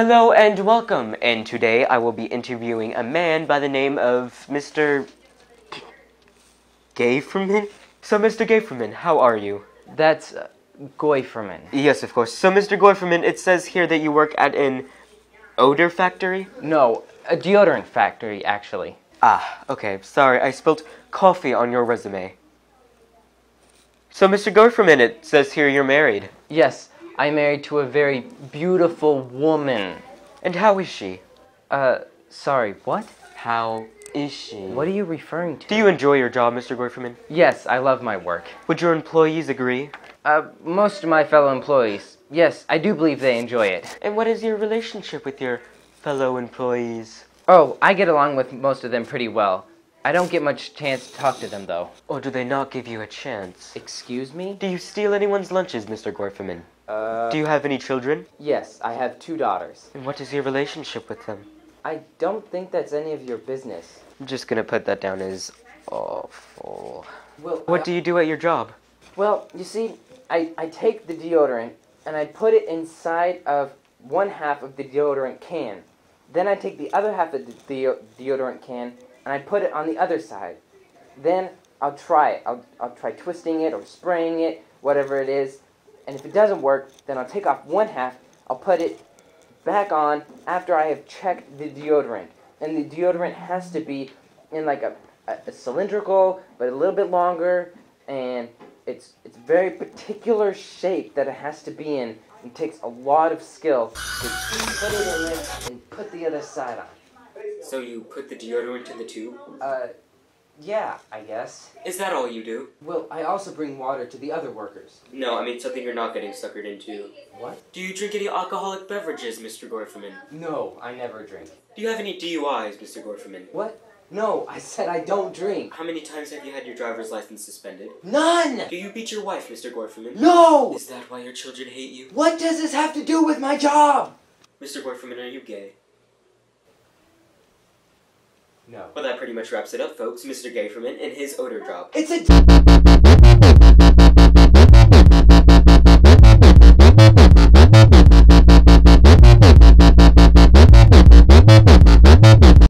Hello and welcome, and today I will be interviewing a man by the name of Mr. Goyfermn? So Mr. Goyfermn, how are you? That's Goyfermn. Yes, of course. So Mr. Goyfermn, it says here that you work at an odor factory? No, a deodorant factory, actually. Ah, okay. Sorry, I spilled coffee on your resume. So Mr. Goyfermn, it says here you're married. Yes. I'm married to a very beautiful woman. And how is she? Sorry, what? How is she? What are you referring to? Do you enjoy your job, Mr. Goyfermn? Yes, I love my work. Would your employees agree? Most of my fellow employees. Yes, I do believe they enjoy it. And what is your relationship with your fellow employees? Oh, I get along with most of them pretty well. I don't get much chance to talk to them, though. Or do they not give you a chance? Excuse me? Do you steal anyone's lunches, Mr. Goyfermn? Do you have any children? Yes, I have two daughters. And what is your relationship with them? I don't think that's any of your business. I'm just gonna put that down as awful. Well, what do you do at your job? Well, you see, I take the deodorant and I put it inside of one half of the deodorant can. Then I take the other half of the deodorant can and I put it on the other side. Then I'll try it. I'll try twisting it or spraying it, whatever it is. And if it doesn't work, then I'll take off one half, I'll put it back on after I have checked the deodorant. And the deodorant has to be in like a cylindrical, but a little bit longer, and it's very particular shape that it has to be in. It takes a lot of skill to put it in there and put the other side on. So you put the deodorant in the tube? Yeah, I guess. Is that all you do? Well, I also bring water to the other workers. No, I mean something you're not getting suckered into. What? Do you drink any alcoholic beverages, Mr. Goyfermn? No, I never drink. Do you have any DUIs, Mr. Goyfermn? What? No, I said I don't drink. How many times have you had your driver's license suspended? None! Do you beat your wife, Mr. Goyfermn? No! Is that why your children hate you? What does this have to do with my job? Mr. Goyfermn, are you gay? No. Well, that pretty much wraps it up, folks. Mr. Goyfermn and his odor job. It's a...